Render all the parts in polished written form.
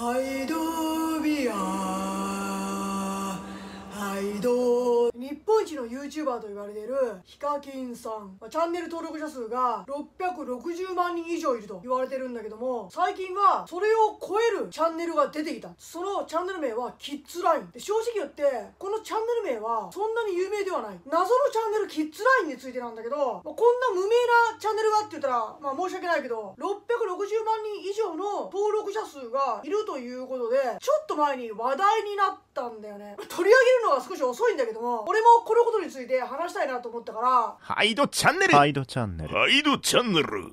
ハイドビア日本一の YouTuber と言われているヒカキンさん、チャンネル登録者数が660万人以上いると言われてるんだけども、最近はそれを超えるチャンネルが出てきた。そのチャンネル名はキッズラインで、正直言ってこのチャンネル名はそんなに有名ではない。謎のチャンネルキッズラインについてなんだけど、こんな無名なチャンネルがって言ったら申し訳ないけど、660万人以上の登録者数がいるということで、ちょっと前に話題になったんだよね。取り上げるのは少し遅いんだけども、俺もこのことについて話したいなと思ったから、ハイドチャンネル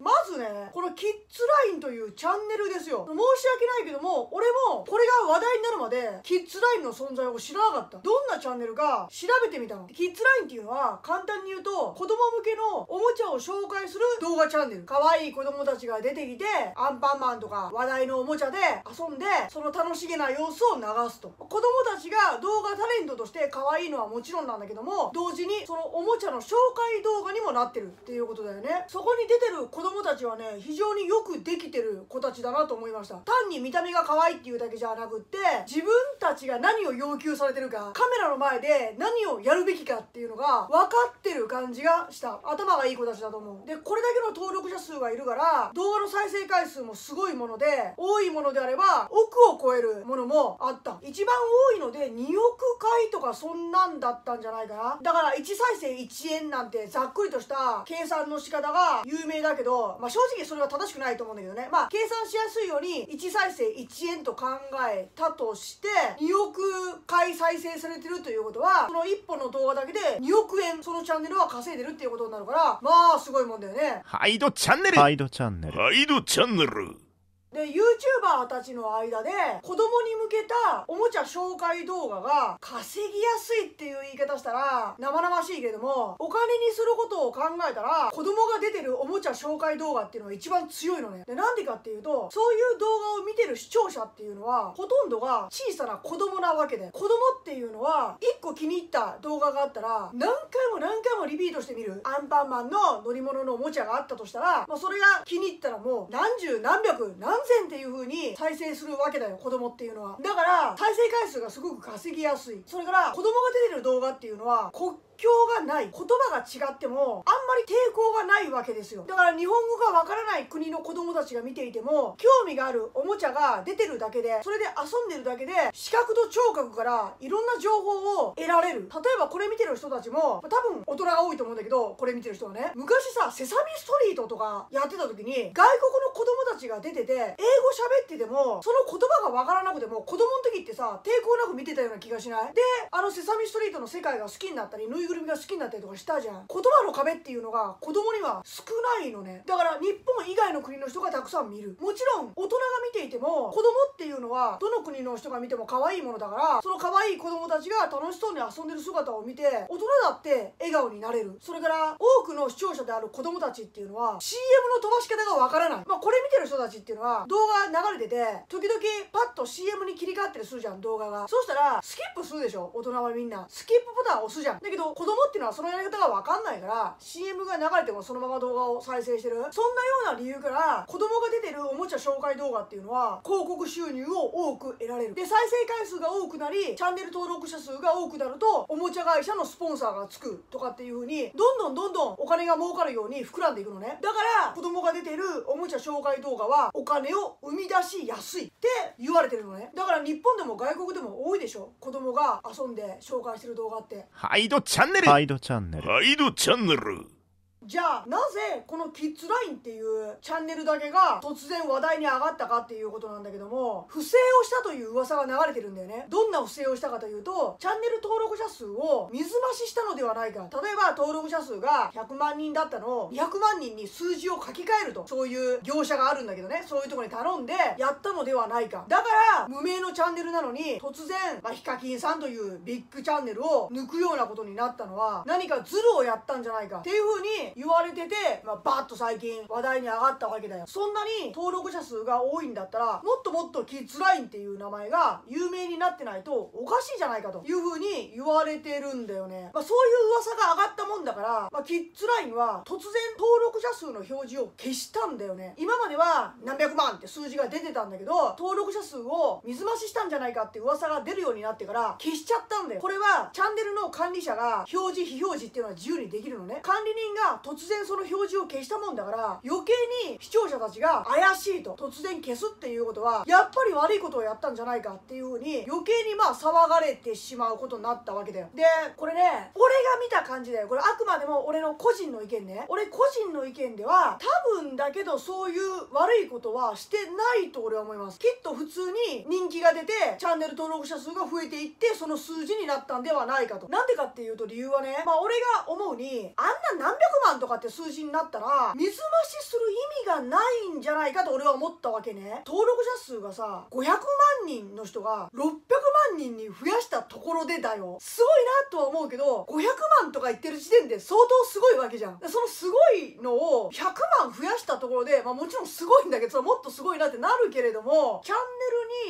まずね、このキッズラインというチャンネルですよ。申し訳ないけども、俺もこれが話題になるまでキッズラインの存在を知らなかった。どんなチャンネルか調べてみたの。キッズラインっていうのは簡単に言うと、子供向けのおもちゃを紹介する動画チャンネル。可愛い子供たちが出てきて、アンパンマンとか話題のおもちゃで遊んで、その楽しげな様子を流すと。子供たちが動画タレントとして可愛いのはもちろんなんだけども、同時にそのおもちゃの紹介動画にもなってるっていうことだよね。そこに出てる子供たちはね、非常によくできてる子たちだなと思いました。単に見た目が可愛いっていうだけじゃなくって、自分たちが何を要求されてるか、カメラの前で何をやるべきかっていうのが分かってる感じがした。頭がいい子たちだと思う。でこれだけの登録者数がいるから、動画の再生回数もすごいもので、多いものであれば億を超えるものもあった。一番多いので2億回とかそんなんだったんじゃないかな。だから1再生1円なんてざっくりとした計算の仕方が有名だけど、正直それは正しくないと思うんだけどね。計算しやすいように1再生1円と考えたとして、2億回再生されてるということは、その1本の動画だけで2億円そのチャンネルは稼いでるっていうことになるから、すごいもんだよね。ハイドチャンネルで YouTuber たちの間で、子供に向けたおもちゃ紹介動画が稼ぎやすいっていう言い方したら生々しいけれども、お金にすることを考えたら、子供が出てるおもちゃ紹介動画っていうのが一番強いのね。でなんでかっていうと、そういう動画を見てる視聴者っていうのはほとんどが小さな子供なわけで、子供っていうのは1個気に入った動画があったら何回もリピートしてみる。アンパンマンの乗り物のおもちゃがあったとしたら、それが気に入ったらもう何十何百何千っていう風に再生するわけだよ、子供っていうのは。だから再生回数がすごく稼ぎやすい。それから子供が出てる動画っていうのは国境がない、言葉が違ってもあんまり抵抗がないわけですよ。だから日本語がわからない国の子供たちが見ていても、興味があるおもちゃが出てるだけで、それで遊んでるだけで、視覚と聴覚からいろんな情報を得られる。例えばこれ見てる人たちも多分大人が多いと思うんだけど、これ見てる人はね、昔さセサミストリートとかやってた時に、外国の子供たちが出てて、英語喋っててもその言葉がわからなくても、子供の時ってさ抵抗なく見てたような気がしない？でセサミストリートの世界が好きになったり、ぬいぐるみが好きになったりとかしたじゃん。言葉の壁っていうのが子供には少ないのね。だから日本以外の国の人がたくさん見る。もちろん大人が見ていても、子供っていうのはどの国の人が見ても可愛いものだから、その可愛い子供たちが楽しそうに遊んでる姿を見て、大人だって笑顔になれる。それから多くの視聴者である子供たちっていうのは CM の飛ばし方がわからない。これ見てる人たちっていうのは動画流れてて、時々パッと CM に切り替わったりするじゃん、動画が。そうしたらスキップするでしょ、大人はみんなスキップボタン押すじゃん。だけど子供っていうのはそのやり方が分かんないから、 CM が流れてもそのまま動画を再生してる。そんなような理由から、子供が出てるおもちゃ紹介動画っていうのは広告収入を多く得られる。で再生回数が多くなり、チャンネル登録者数が多くなると、おもちゃ会社のスポンサーがつくとかっていう風に、どんどんお金が儲かるように膨らんでいくのね。だから子供が出てるおもちゃ紹介動画はお金を生み出しやすいって言われてるのね。だから日本でも外国でも多いでしょ、子供が遊んで紹介してる動画って。ハイドチャンネルじゃあなぜこのキッズラインっていうチャンネルだけが突然話題に上がったかっていうことなんだけども、不正をしたという噂が流れてるんだよね。どんな不正をしたかというと、チャンネル登録者数を水増ししたのではないか。例えば登録者数が100万人だったのを200万人に数字を書き換えると、そういう業者があるんだけどね、そういうとこに頼んでやったのではないか。だから無名のチャンネルなのに突然、ヒカキンさんというビッグチャンネルを抜くようなことになったのは、何かズルをやったんじゃないかっていうふうに言われてて、まあ、バーッと最近話題に上がったわけだよ。そんなに登録者数が多いんだったら、もっともっとキッズラインっていう名前が有名になってないとおかしいじゃないかという風に言われてるんだよね。まあ、そういう噂が上がったもんだから、まあ、キッズラインは突然登録者数の表示を消したんだよね。今までは何百万って数字が出てたんだけど、登録者数を水増ししたんじゃないかって噂が出るようになってから消しちゃったんだよ。これはチャンネルの管理者が表示非表示っていうのは自由にできるのね。管理人が突然その表示を消したもんだから、余計に視聴者たちが怪しいと突然消すっていうことは、やっぱり悪いことをやったんじゃないかっていう風に余計にまあ騒がれてしまうことになったわけだよ。でこれね、俺が見た感じだよ。これあくまでも俺の個人の意見ね。俺個人の意見では多分だけど、そういう悪いことはしてないと俺は思います。きっと普通に人気が出てチャンネル登録者数が増えていって、その数字になったんではないかと。なんでかっていうと理由はね、まあ俺が思うに、あんな何百万とかって数字になったら水増しする意味がないんじゃないかと俺は思ったわけね。登録者数がさ500万人の人が600万人に増やしたところでだよ。すごいなとは思うけど、500万とか言ってる時点で相当すごいわけじゃん。そのすごいのを100万増やしたところで、まあもちろんすごいんだけど、もっとすごいなってなるけれども、チャン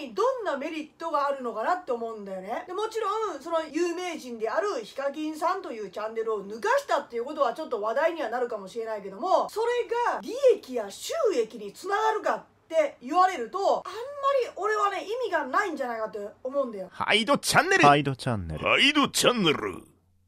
ネルにどんなメリットがあるのかなって思うんだよね。でもちろんその有名人であるヒカキンさんというチャンネルを抜かしたっていうことはちょっと話題にはなるかもしれないけども、それが利益や収益につながるかって言われると、あんまり俺はね意味がないんじゃないかって思うんだよ。ハイドチャンネル、ハイドチャンネル、ハイドチャンネル。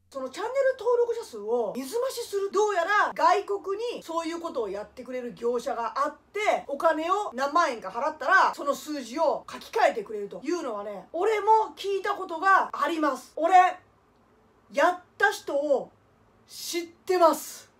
そのチャンネル登録者数を水増しする、どうやら外国にそういうことをやってくれる業者があって、お金を何万円か払ったらその数字を書き換えてくれるというのはね、俺も聞いたことがあります。俺やった人を知ってます、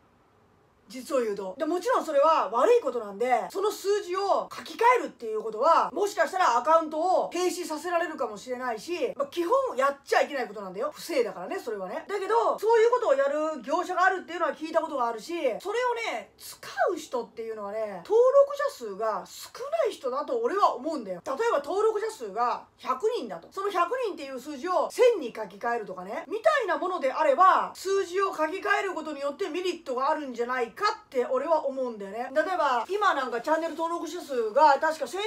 実を言うと。でもちろんそれは悪いことなんで、その数字を書き換えるっていうことはもしかしたらアカウントを停止させられるかもしれないし、まあ、基本やっちゃいけないことなんだよ。不正だからね、それはね。だけどそういうことをやる業者があるっていうのは聞いたことがあるし、それをね使う人っていうのはね、登録者数が少ない人だと俺は思うんだよ。例えば登録者数が100人だと、その100人っていう数字を1000に書き換えるとかね、みたいなものであれば、数字を書き換えることによってメリットがあるんじゃないかって俺は思うんだよね。例えば今なんかチャンネル登録者数が確か1000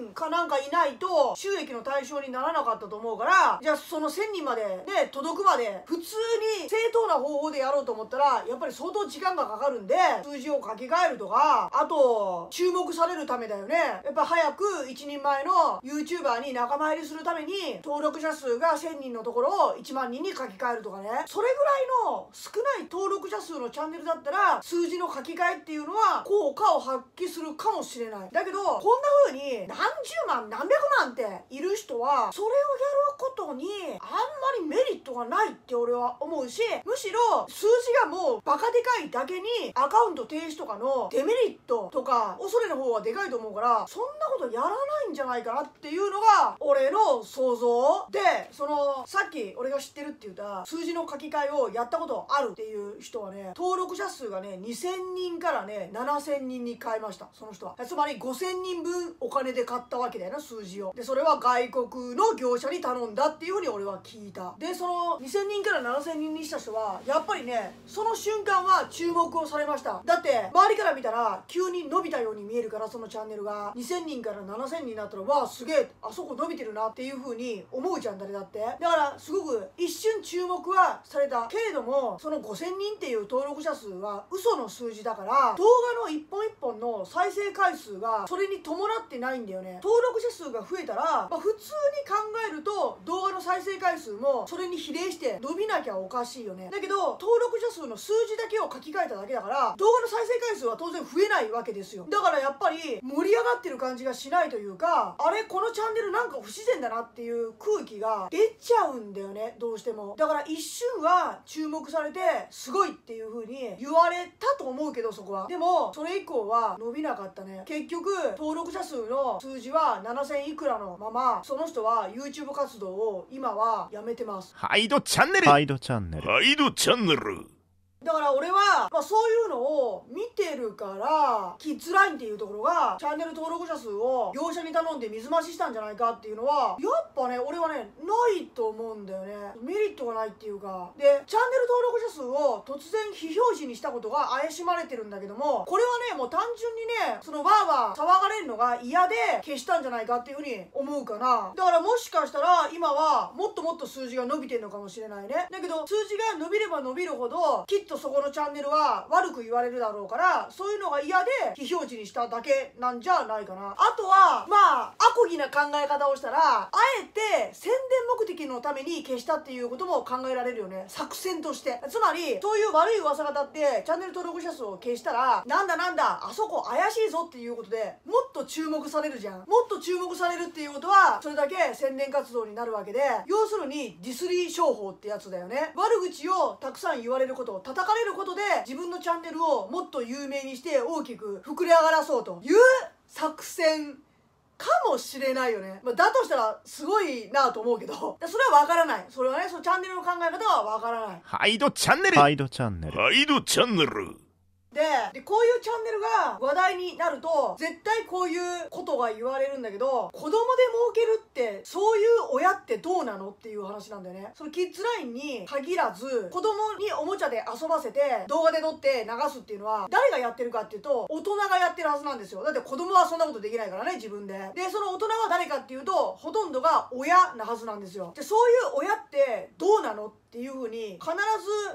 人かなんかいないと収益の対象にならなかったと思うから、じゃあその1000人までね届くまで普通に正当な方法でやろうと思ったら、やっぱり相当時間がかかるんで、数字を書き換えるとか、あと注目されるためだよね。やっぱ早く一人前の YouTuber に仲間入りするために、登録者数が1000人のところを1万人に書き換えるとかね。それぐらいの少ない登録者数のチャンネルだったら、数字の書き換えっていうのは効果を発揮するかもしれない。だけどこんな風に何十万何百万っている人は、それをやることにあんまりメリットがないって俺は思うし、むしろ数字がもうバカでかいだけにアカウント停止とかのデメリットとか恐れの方がでかいと思うから、そんなことやらないんじゃないかなっていうのが俺の想像で、そのさっき俺が知ってるって言った数字の書き換えをやったことあるっていう人はね、登録者数がね2000人からね7000人に変えました。その人はつまり5000人分お金で買ったわけだよな、数字を。でそれは外国の業者に頼んだっていうふうに俺は聞いた。でその2000人から7000人にした人はやっぱりね、その瞬間は注目をされました。だって周りから見たら急に伸びたように見えるから、そのチャンネルが2000人から7000人になったら、わあすげえ、あそこ伸びてるなっていうふうに思うじゃん、誰だって。だからすごく一瞬注目はされたけれども、その5000人っていう登録者数は嘘の数字だから、動画の一本一本の再生回数がそれに伴ってないんだよね。登録者数が増えたら、まあ、普通に考えると動画の再生回数もそれに比例して伸びなきゃおかしいよね。だけど登録者数の数字だけを書き換えただけだから、動画の再生回数は当然増えないわけですよ。だからやっぱり盛り上がってる感じがしないというか、あれこのチャンネルなんか不自然だなっていう空気が出ちゃうんだよね、どうしても。だから一瞬は注目されてすごいっていう風に言われてだと思うけど、そこはでもそれ以降は伸びなかったね。結局登録者数の数字は7000いくらのまま、その人は YouTube 活動を今はやめてます。ハイドチャンネル、ハイドチャンネル、ハイドチャンネル。だから俺は、まあ、そういうのを見てるからキッズラインっていうところがチャンネル登録者数を業者に頼んで水増ししたんじゃないかっていうのはやっぱね俺はねないと思うんだよね。メリットがないっていうかでチャンネル登録者数を突然非表示にしたことが怪しまれてるんだけども、これはねもう単純にねそのわーわー騒がれるのが嫌で消したんじゃないかっていうふうに思うかな。だからもしかしたら今はもっともっと数字が伸びてるのかもしれないね。だけど数字が伸びれば伸びるほどキッズとそこのチャンネルは悪く言われるだろうからそういうのが嫌で非表示にしただけなんじゃないかな。あとはまあアコギな考え方をしたらあえて宣伝目的のために消したっていうことも考えられるよね、作戦として。つまりそういう悪い噂が立ってチャンネル登録者数を消したらなんだなんだあそこ怪しいぞっていうことでもっと注目されるじゃん。もっと注目されるっていうことはそれだけ宣伝活動になるわけで、要するにディスリー商法ってやつだよね。悪口をたくさん言われることを叩かれることで自分のチャンネルをもっと有名にして大きく膨れ上がらそうという作戦かもしれないよね。まあ、だとしたらすごいなと思うけどそれはわからない。それはねそのチャンネルの考え方はわからない。ハイドチャンネル、ハイドチャンネル、ハイドチャンネルでこういうチャンネルが話題になると絶対こういうことが言われるんだけど、子供で儲けるってそういう親ってどうなのっていう話なんだよね。そのキッズラインに限らず子供におもちゃで遊ばせて動画で撮って流すっていうのは誰がやってるかっていうと大人がやってるはずなんですよ。だって子供はそんなことできないからね自分で。でその大人は誰かっていうとほとんどが親なはずなんですよ。でそういう親ってどうなのっていう風に必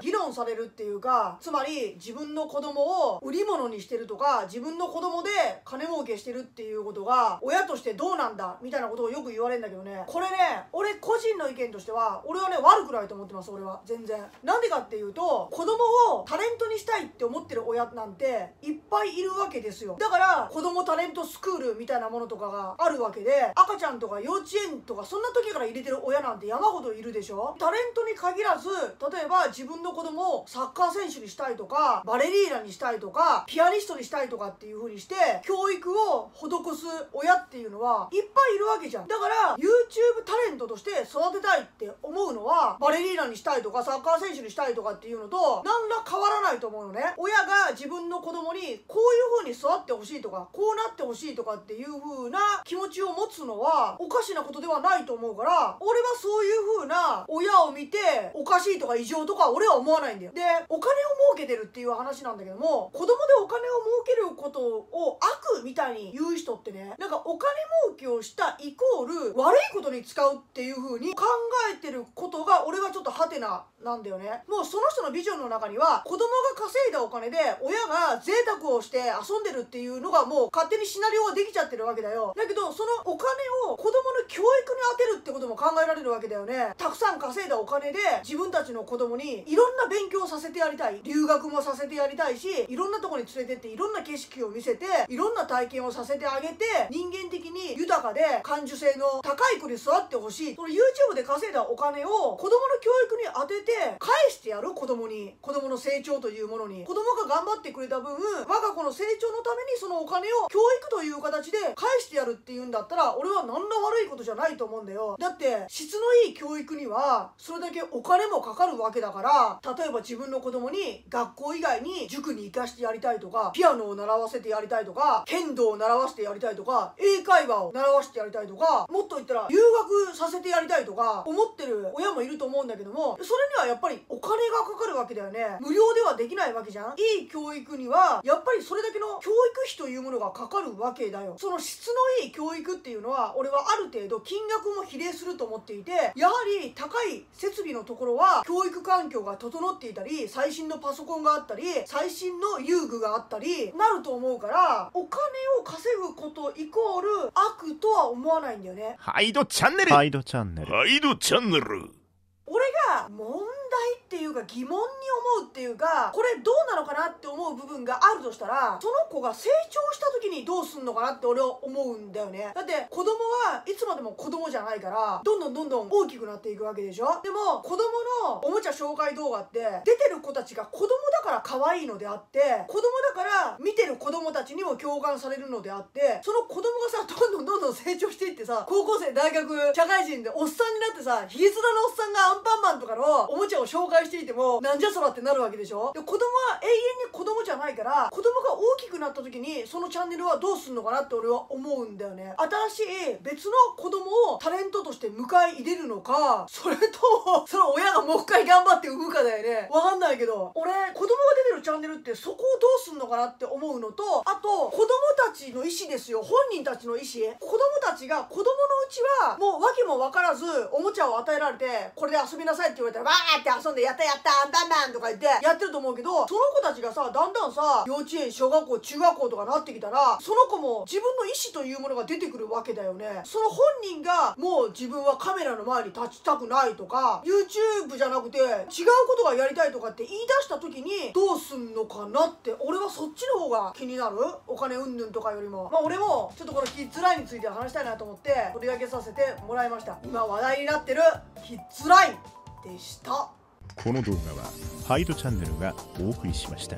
ず議論されるっていうか、つまり自分の子供を売り物にしてるとか自分の子供で金儲けしてるっていうことが親としてどうなんだみたいなことをよく言われるんだけどね、これね俺個人の意見としては俺はね悪くないと思ってます。俺は全然。なんでかっていうと子供をタレントにしたいって思ってる親なんていっぱいいるわけですよ。だから子供タレントスクールみたいなものとかがあるわけで赤ちゃんとか幼稚園とかそんな時から入れてる親なんて山ほどいるでしょ。タレントに限らず例えば自分の子供をサッカー選手にしたいとかバレリーナにしたいとかピアニストにしたいとかっていう風にして教育を施す親っていうのはいっぱいいるわけじゃん。だから YouTube タレントとして育てたいって思うのはバレリーナにしたいとかサッカー選手にしたいとかっていうのと何ら変わらないと思うのね。親が自分の子供にこういう風に育ってほしいとかこうなってほしいとかっていう風な気持ちを持つのはおかしなことではないと思うから俺はそういう風な親を見ておかしいとか異常とか俺は思わないんだよ。でお金を儲けてるっていう話なんだけども、子供でお金を儲けることを悪みたいに言う人ってねなんかお金儲けをしたイコール悪いことに使うっていう風に考えてることが俺はちょっとハテナなんだよね。もうその人のビジョンの中には子供が稼いだお金で親が贅沢をして遊んでるっていうのがもう勝手にシナリオができちゃってるわけだよ。だけどそのお金を子供の教育に当てるってことも考えられるわけだよね。たくさん稼いだお金で自分たちの子供にいろんな勉強をさせてやりたい、留学もさせてやりたいしいろんなとこに連れてっていろんな景色を見せていろんな体験をさせてあげて人間的に豊かで感受性の高い子に育ってほしい。その YouTube で稼いだお金を子供の教育に当てて返してやる、子供に、子供の成長というものに。子供が頑張ってくれた分我が子の成長のためにそのお金を教育という形で返してやるっていうんだったら俺は何ら悪いことじゃないと思うんだよ。だって質のいい教育にはそれだけお金もかかるわけだから、例えば自分の子供に学校以外に塾に行かしてやりたいとかピアノを習わせてやりたいとか剣道を習わせてやりたいとか英会話を習わせてやりたいとかもっと言ったら留学させてやりたいとか思ってる親もいると思うんだけども、それにはやっぱりお金がかかるわけだよね。無料ではできないわけじゃん。いい教育にはやっぱりそれだけの教育費というものがかかるわけだよ。その質のいい教育っていうのは俺はある程度金額も比例すると思っていて、やはり高い設備のところは教育環境が整っていたり最新のパソコンがあったり最新の遊具があったりなると思うから、お金を稼ぐことイコール悪とは思わないんだよね。ハイドチャンネル、ハイドチャンネル、ハイドチャンネル。俺が問題っていうか疑問に思うっていうかこれどうなのかなって思う部分があるとしたら、その子が成長した時にどうすんのかなって俺は思うんだよね。だって子供はいつまでも子供じゃないからどんどんどんどん大きくなっていくわけでしょ。でも子供のおもちゃ紹介動画って出てる子たちが子供だから可愛いのであって子供だから見てる子供たちにも共感されるのであって、その子供がさどんどんどんどん成長していってさ高校生大学社会人でおっさんになってさひげ面のおっさんがアンパンマンとかのおもちゃをを紹介していても、なんじゃそらってなるわけでしょ。で子供は永遠に子供じゃないから、子供が大きくなった時にそのチャンネルはどうすんのかなって俺は思うんだよね。新しい別の子供をタレントとして迎え入れるのか、それとその親がもう一回頑張って産むかだよね。わかんないけど、俺子供が出てるチャンネルってそこをどうすんのかなって思うのと、あと子供たちの意思ですよ。本人たちの意思。子供たちが子供のうちはもう訳も分からずおもちゃを与えられて、これで遊びなさいって言われたらわーって遊んで、やったやったバンバンとか言ってやってると思うけど、その子たちがさ、だんだんさ幼稚園、小学校、中学校とかなってきたら、その子も自分の意思というものが出てくるわけだよね。その本人がもう自分はカメラの前に立ちたくないとか、 YouTube じゃなくて違うことがやりたいとかって言い出した時にどうすんのかなって、俺はそっちの方が気になる。お金うんぬんとかよりも、まあ俺もちょっとこのキッズラインについて話したいなと思って取り上げさせてもらいました。今話題になってるキッズラインでした。この動画はハイドチャンネルがお送りしました。